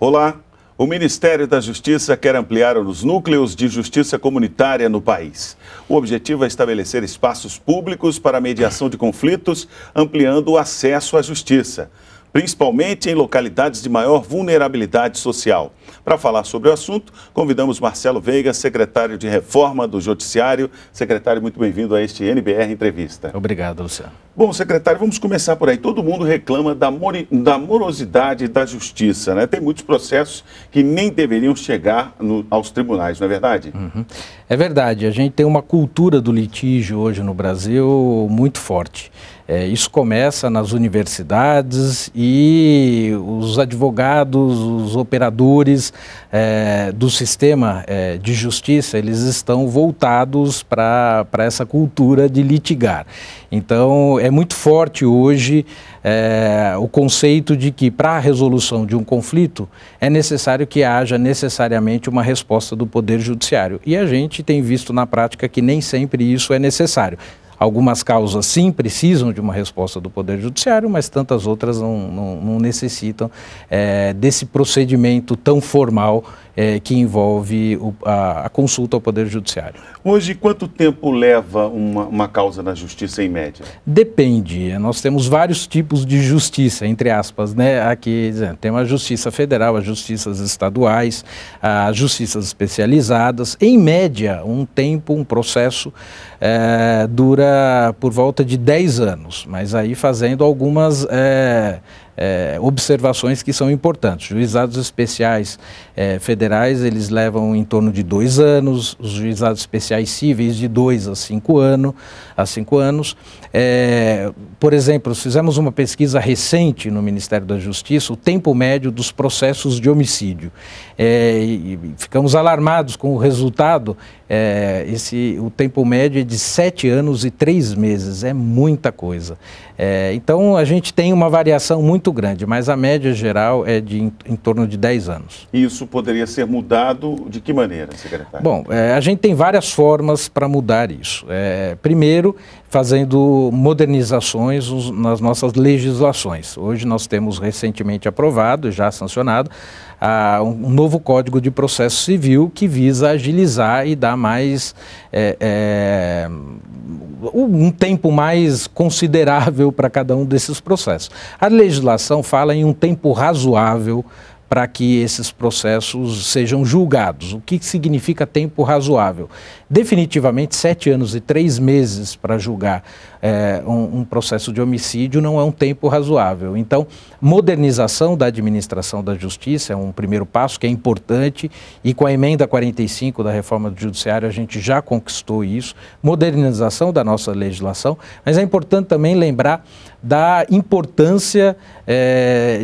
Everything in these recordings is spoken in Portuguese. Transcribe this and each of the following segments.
Olá, o Ministério da Justiça quer ampliar os núcleos de justiça comunitária no país. O objetivo é estabelecer espaços públicos para a mediação de conflitos, ampliando o acesso à justiça, principalmente em localidades de maior vulnerabilidade social. Para falar sobre o assunto, convidamos Marcelo Veiga, secretário de Reforma do Judiciário. Secretário, muito bem-vindo a este NBR Entrevista. Obrigado, Luciano. Bom, secretário, vamos começar por aí. Todo mundo reclama da morosidade da justiça, né? Tem muitos processos que nem deveriam chegar aos tribunais, não é verdade? Uhum. É verdade. A gente tem uma cultura do litígio hoje no Brasil muito forte. Isso começa nas universidades e os advogados, os operadores do sistema de justiça, eles estão voltados para essa cultura de litigar. Então, é muito forte hoje o conceito de que para a resolução de um conflito é necessário que haja necessariamente uma resposta do Poder Judiciário. E a gente tem visto na prática que nem sempre isso é necessário. Algumas causas, sim, precisam de uma resposta do Poder Judiciário, mas tantas outras não necessitam desse procedimento tão formal que envolve a consulta ao Poder Judiciário. Hoje, quanto tempo leva uma causa na justiça, em média? Depende. Nós temos vários tipos de justiça, entre aspas, né? Aqui temos a justiça federal, as justiças estaduais, as justiças especializadas. Em média, um processo dura por volta de 10 anos, mas aí fazendo algumas observações que são importantes. Juizados especiais federais, eles levam em torno de 2 anos, os juizados especiais cíveis de 2 a 5 anos. Por exemplo, fizemos uma pesquisa recente no Ministério da Justiça, o tempo médio dos processos de homicídio. E ficamos alarmados com o resultado. O tempo médio é de 7 anos e 3 meses, é muita coisa. Então a gente tem uma variação muito grande, mas a média geral é de em torno de 10 anos. Isso poderia ser mudado de que maneira, secretário? Bom, a gente tem várias formas para mudar isso. Primeiro, fazendo modernizações nas nossas legislações. Hoje nós temos recentemente aprovado, já sancionado, um novo Código de Processo Civil que visa agilizar e dar mais um tempo mais considerável para cada um desses processos. A legislação fala em um tempo razoável para que esses processos sejam julgados. O que significa tempo razoável? Definitivamente, 7 anos e 3 meses para julgar um processo de homicídio não é um tempo razoável. Então, modernização da administração da justiça é um primeiro passo que é importante, e com a emenda 45 da reforma do judiciário a gente já conquistou isso, modernização da nossa legislação, mas é importante também lembrar da importância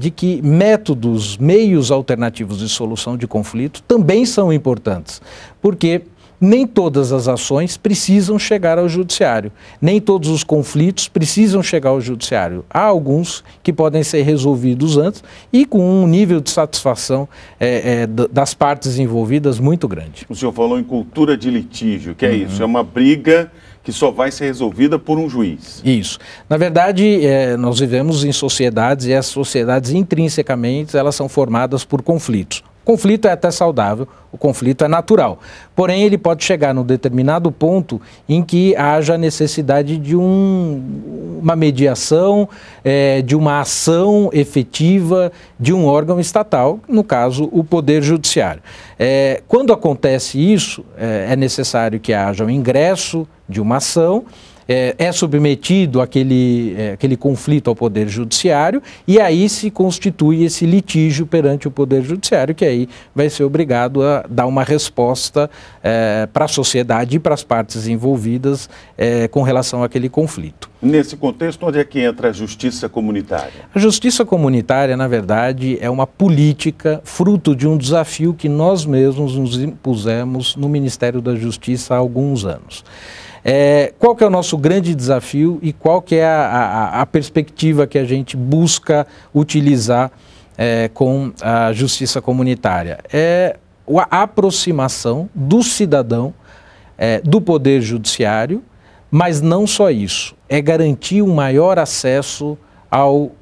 de que meios alternativos de solução de conflito também são importantes, porque nem todas as ações precisam chegar ao judiciário, nem todos os conflitos precisam chegar ao judiciário. Há alguns que podem ser resolvidos antes e com um nível de satisfação das partes envolvidas muito grande. O senhor falou em cultura de litígio, que é isso, é uma briga que só vai ser resolvida por um juiz. Isso. Na verdade, nós vivemos em sociedades, e as sociedades intrinsecamente elas são formadas por conflitos. O conflito é até saudável, o conflito é natural. Porém, ele pode chegar num determinado ponto em que haja necessidade de uma mediação, de uma ação efetiva de um órgão estatal, no caso, o Poder Judiciário. Quando acontece isso, é necessário que haja um ingresso de uma ação, é submetido aquele conflito ao Poder Judiciário, e aí se constitui esse litígio perante o Poder Judiciário, que aí vai ser obrigado a dar uma resposta para a sociedade e para as partes envolvidas com relação àquele conflito. Nesse contexto, onde é que entra a justiça comunitária? A justiça comunitária, na verdade, é uma política fruto de um desafio que nós mesmos nos impusemos no Ministério da Justiça há alguns anos. Qual que é o nosso grande desafio e qual que é a perspectiva que a gente busca utilizar com a justiça comunitária? É a aproximação do cidadão, do Poder Judiciário, mas não só isso, é garantir um maior acesso ao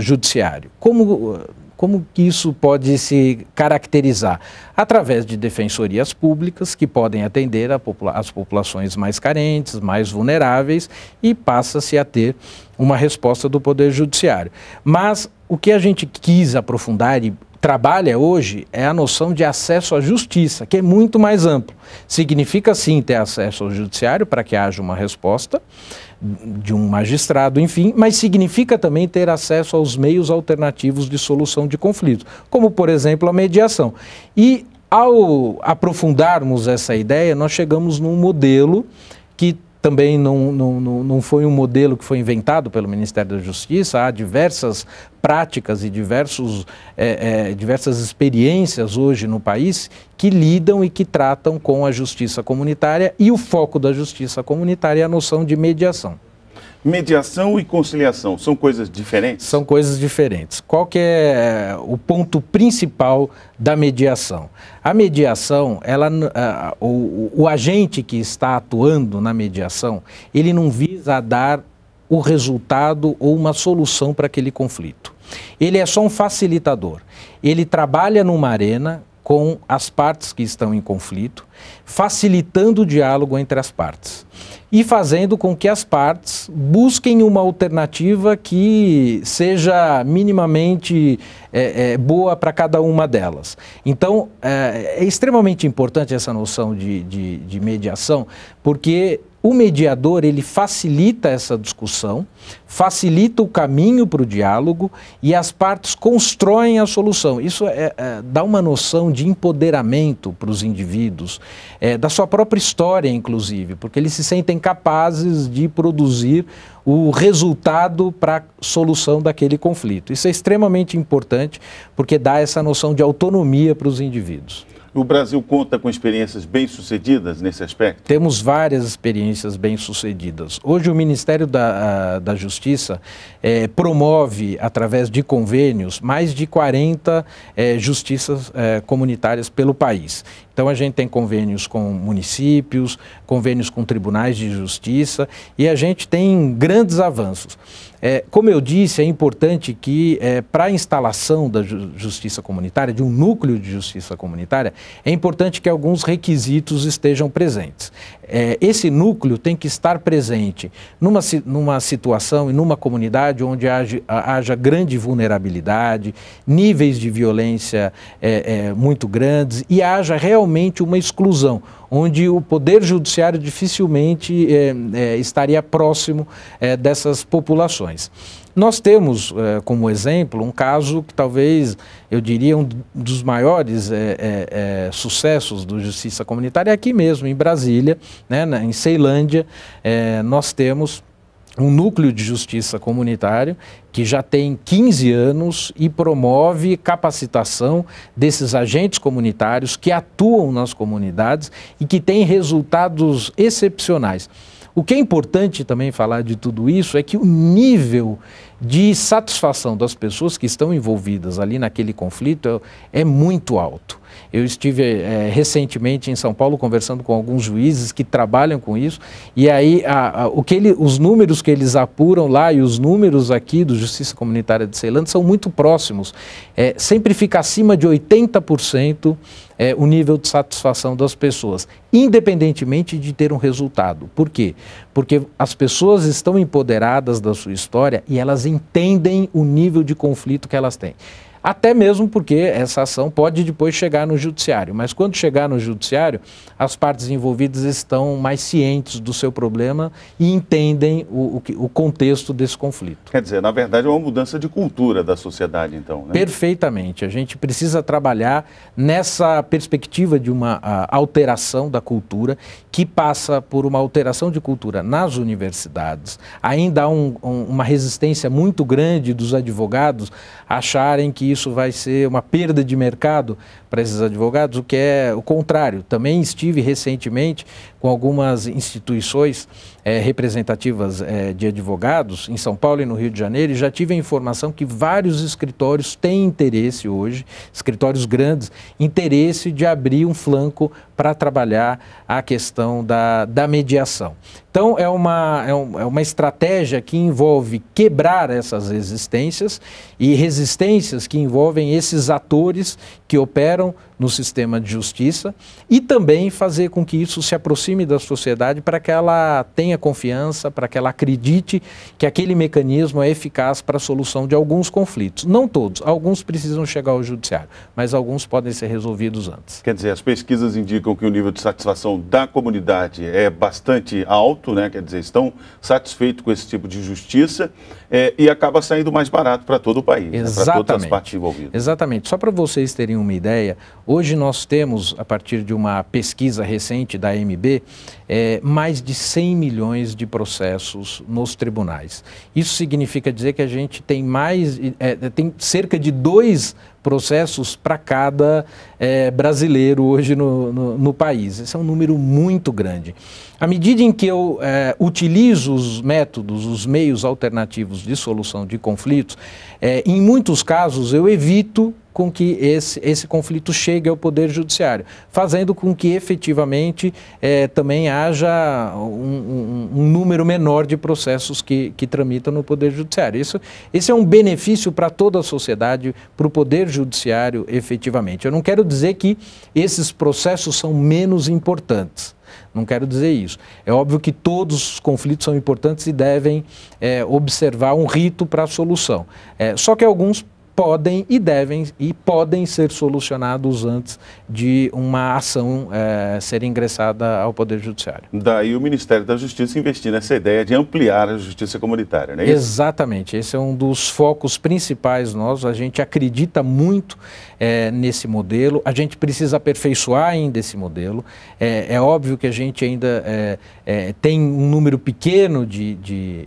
judiciário. Como Como que isso pode se caracterizar? Através de defensorias públicas que podem atender as populações mais carentes, mais vulneráveis, e passa-se a ter uma resposta do Poder Judiciário. Mas o que a gente quis aprofundar e trabalha hoje é a noção de acesso à justiça, que é muito mais amplo. Significa, sim, ter acesso ao judiciário para que haja uma resposta de um magistrado, enfim, mas significa também ter acesso aos meios alternativos de solução de conflitos, como, por exemplo, a mediação. E, ao aprofundarmos essa ideia, nós chegamos num modelo que também não foi um modelo que foi inventado pelo Ministério da Justiça. Há diversas práticas e diversas experiências hoje no país que lidam e que tratam com a justiça comunitária, e o foco da justiça comunitária é a noção de mediação. Mediação e conciliação são coisas diferentes? São coisas diferentes. Qual que é o ponto principal da mediação? A mediação, o agente que está atuando na mediação, ele não visa dar o resultado ou uma solução para aquele conflito. Ele é só um facilitador. Ele trabalha numa arena com as partes que estão em conflito, facilitando o diálogo entre as partes e fazendo com que as partes busquem uma alternativa que seja minimamente boa para cada uma delas. Então, é extremamente importante essa noção de mediação, porque o mediador, ele facilita essa discussão, facilita o caminho para o diálogo, e as partes constroem a solução. Isso dá uma noção de empoderamento para os indivíduos, da sua própria história, inclusive, porque eles se sentem capazes de produzir o resultado para a solução daquele conflito. Isso é extremamente importante, porque dá essa noção de autonomia para os indivíduos. O Brasil conta com experiências bem-sucedidas nesse aspecto? Temos várias experiências bem-sucedidas. Hoje o Ministério da Justiça promove, através de convênios, mais de 40 justiças comunitárias pelo país. Então a gente tem convênios com municípios, convênios com tribunais de justiça, e a gente tem grandes avanços. Como eu disse, é importante que para a instalação da justiça comunitária, de um núcleo de justiça comunitária, é importante que alguns requisitos estejam presentes. Esse núcleo tem que estar presente numa situação e numa comunidade onde haja grande vulnerabilidade, níveis de violência muito grandes, e haja realmente uma exclusão, onde o Poder Judiciário dificilmente estaria próximo dessas populações. Nós temos como exemplo um caso que talvez, eu diria, um dos maiores sucessos do Justiça Comunitária, aqui mesmo, em Brasília, né, em Ceilândia. Nós temos um núcleo de justiça comunitário que já tem 15 anos e promove capacitação desses agentes comunitários que atuam nas comunidades e que tem resultados excepcionais. O que é importante também falar de tudo isso é que o nível de satisfação das pessoas que estão envolvidas ali naquele conflito é muito alto. Eu estive recentemente em São Paulo conversando com alguns juízes que trabalham com isso, e aí os números que eles apuram lá e os números aqui do Justiça Comunitária de Ceilândia são muito próximos. Sempre fica acima de 80% o nível de satisfação das pessoas, independentemente de ter um resultado. Por quê? Porque as pessoas estão empoderadas da sua história e elas entendem o nível de conflito que elas têm. Até mesmo porque essa ação pode depois chegar no judiciário, mas quando chegar no judiciário, as partes envolvidas estão mais cientes do seu problema e entendem o contexto desse conflito. Quer dizer, na verdade é uma mudança de cultura da sociedade, então, né? Perfeitamente. A gente precisa trabalhar nessa perspectiva de uma alteração da cultura, que passa por uma alteração de cultura nas universidades. Ainda há uma resistência muito grande dos advogados acharem que isso vai ser uma perda de mercado para esses advogados, o que é o contrário. Também estive recentemente com algumas instituições representativas de advogados em São Paulo e no Rio de Janeiro, e já tive a informação que vários escritórios têm interesse hoje, escritórios grandes, interesse de abrir um flanco para trabalhar a questão da mediação. Então, é uma estratégia que envolve quebrar essas resistências e resistências que envolvem esses atores que operam no sistema de justiça e também fazer com que isso se aproxime da sociedade para que ela tenha confiança, para que ela acredite que aquele mecanismo é eficaz para a solução de alguns conflitos. Não todos, alguns precisam chegar ao judiciário, mas alguns podem ser resolvidos antes. Quer dizer, as pesquisas indicam que o nível de satisfação da comunidade é bastante alto, né? Quer dizer, estão satisfeitos com esse tipo de justiça e acaba saindo mais barato para todo o país, né? Para todas as partes envolvidas. Exatamente. Só para vocês terem uma ideia, hoje nós temos, a partir de uma pesquisa recente da MB, mais de 100 milhões de processos nos tribunais. Isso significa dizer que a gente tem tem cerca de 2 processos para cada brasileiro hoje no país. Esse é um número muito grande. À medida em que eu utilizo os métodos, os meios alternativos de solução de conflitos, em muitos casos eu evito com que esse conflito chegue ao Poder Judiciário, fazendo com que efetivamente também haja um número menor de processos que tramitam no Poder Judiciário. Esse é um benefício para toda a sociedade, para o Poder Judiciário efetivamente. Eu não quero dizer que esses processos são menos importantes. Não quero dizer isso. É óbvio que todos os conflitos são importantes e devem observar um rito para a solução. Só que alguns podem e devem ser solucionados antes de uma ação ser ingressada ao Poder Judiciário. Daí o Ministério da Justiça investir nessa ideia de ampliar a justiça comunitária, não é isso? Exatamente. Esse é um dos focos principais nossos. A gente acredita muito nesse modelo. A gente precisa aperfeiçoar ainda esse modelo. É óbvio que a gente ainda tem um número pequeno de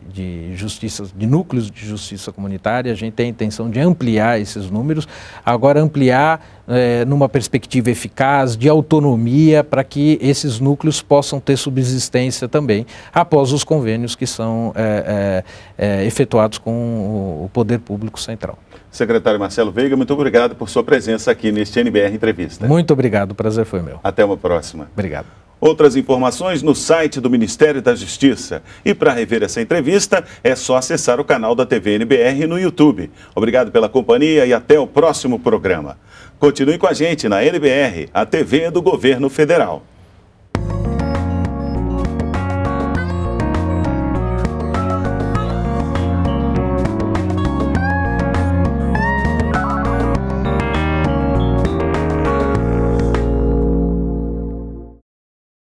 núcleos de justiça comunitária. A gente tem a intenção de ampliar esses números, agora ampliar numa perspectiva eficaz de autonomia para que esses núcleos possam ter subsistência também após os convênios que são efetuados com o Poder Público Central. Secretário Marcelo Veiga, muito obrigado por sua presença aqui neste NBR Entrevista. Muito obrigado, o prazer foi meu. Até uma próxima. Obrigado. Outras informações no site do Ministério da Justiça. E para rever essa entrevista, é só acessar o canal da TV NBR no YouTube. Obrigado pela companhia e até o próximo programa. Continue com a gente na NBR, a TV do Governo Federal.